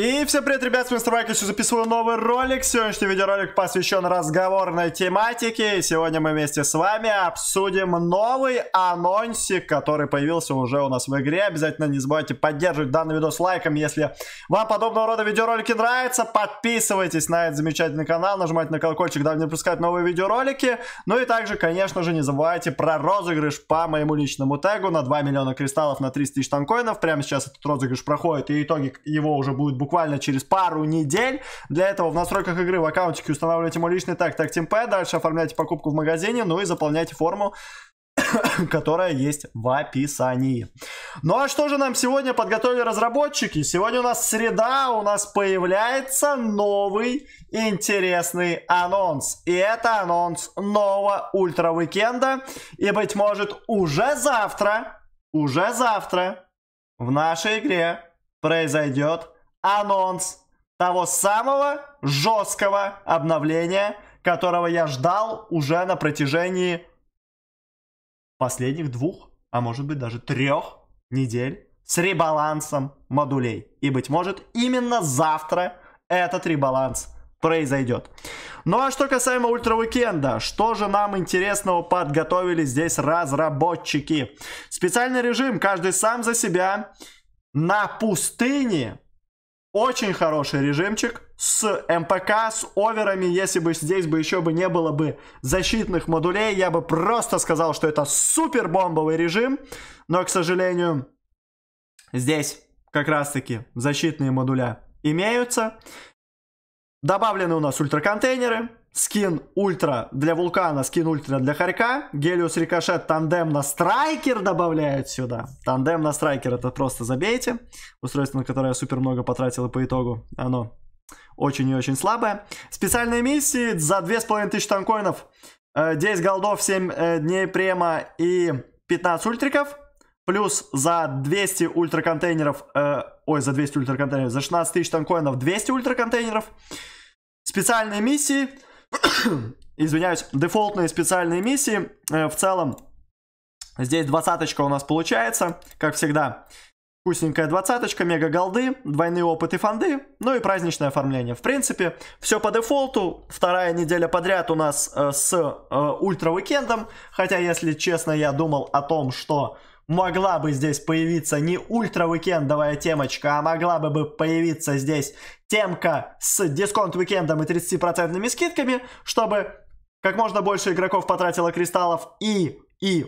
И всем привет, ребят, с Мистер БаХБка, записываю новый ролик. Сегодняшний видеоролик посвящен разговорной тематике. И сегодня мы вместе с вами обсудим новый анонсик, который появился уже у нас в игре. Обязательно не забывайте поддерживать данный видос лайком, если вам подобного рода видеоролики нравятся. Подписывайтесь на этот замечательный канал, нажимайте на колокольчик, дабы не пропускать новые видеоролики. Ну и также, конечно же, не забывайте про розыгрыш по моему личному тегу на 2 миллиона кристаллов на 30 тысяч танкоинов. Прямо сейчас этот розыгрыш проходит, и итоги его уже будут буквально через пару недель. Для этого в настройках игры в аккаунтике устанавливайте мой личный тег TagTeamP, дальше оформляйте покупку в магазине, ну и заполняйте форму, которая есть в описании. Ну а что же нам сегодня подготовили разработчики? Сегодня у нас среда, у нас появляется новый интересный анонс. И это анонс нового ультра уикенда. И быть может уже завтра в нашей игре произойдет анонс того самого жесткого обновления, которого я ждал уже на протяжении последних 2, а может быть даже 3 недель, с ребалансом модулей. И быть может именно завтра этот ребаланс произойдет. Ну а что касаемо ультра уикенда, что же нам интересного подготовили здесь разработчики? Специальный режим «Каждый сам за себя» на пустыне. Очень хороший режимчик с МПК, с оверами. Если бы здесь бы еще бы не было бы защитных модулей, я бы просто сказал, что это супер бомбовый режим. Но, к сожалению, здесь как раз таки защитные модуля имеются. Добавлены у нас ультраконтейнеры. Скин ультра для вулкана, скин ультра для хорька. Гелиус рикошет, тандем на страйкер добавляют сюда. Тандем на страйкер — это просто забейте. Устройство, на которое я супер много потратил, и по итогу оно очень и очень слабое. Специальные миссии за 2500 танкоинов, 10 голдов, 7 дней према и 15 ультриков. Плюс за 16 тысяч танкоинов 200 ультраконтейнеров. Специальные миссии. Извиняюсь, дефолтные специальные миссии. В целом, здесь 20-очка у нас получается, как всегда. Вкусненькая 20-очка, мега голды, двойные опыты и фонды, ну и праздничное оформление. В принципе, все по дефолту. Вторая неделя подряд у нас с ультра уикендом. Хотя, если честно, я думал о том, что могла бы здесь появиться не ультра-уикендовая темочка, а могла бы появиться здесь темка с дисконт-уикендом и 30% скидками, чтобы как можно больше игроков потратило кристаллов и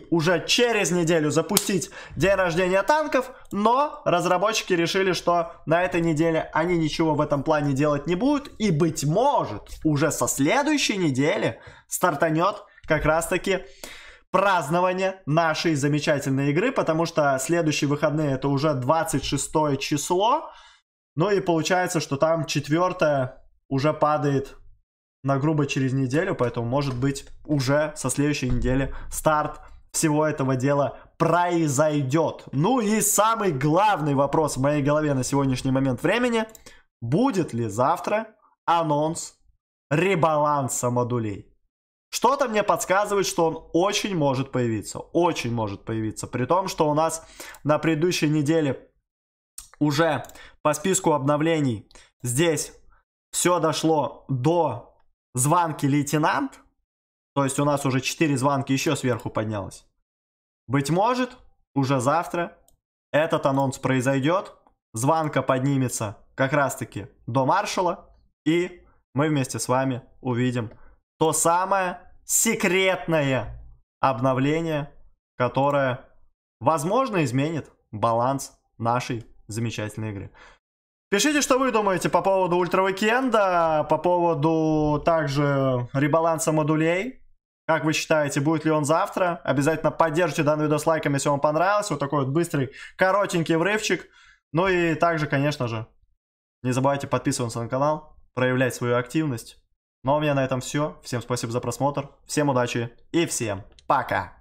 уже через неделю запустить день рождения танков. Но разработчики решили, что на этой неделе они ничего в этом плане делать не будут. И, быть может, уже со следующей недели стартанет как раз-таки празднование нашей замечательной игры, потому что следующие выходные — это уже 26 число. Ну и получается, что там 4 уже падает на грубо через неделю, поэтому, может быть, уже со следующей недели старт всего этого дела произойдет. Ну и самый главный вопрос в моей голове на сегодняшний момент времени: будет ли завтра анонс ребаланса модулей? Что-то мне подсказывает, что он очень может появиться. При том, что у нас на предыдущей неделе уже по списку обновлений здесь все дошло до званки лейтенант. То есть у нас уже 4 званки еще сверху поднялось. Быть может, уже завтра этот анонс произойдет. Званка поднимется как раз-таки до маршала. И мы вместе с вами увидим то самое секретное обновление, которое, возможно, изменит баланс нашей замечательной игры. Пишите, что вы думаете по поводу ультра уикенда, по поводу также ребаланса модулей. Как вы считаете, будет ли он завтра? Обязательно поддержите данный видос лайком, если вам понравился. Вот такой вот быстрый, коротенький врывчик. Ну и также, конечно же, не забывайте подписываться на канал, проявлять свою активность. Ну а у меня на этом все. Всем спасибо за просмотр, всем удачи и всем пока!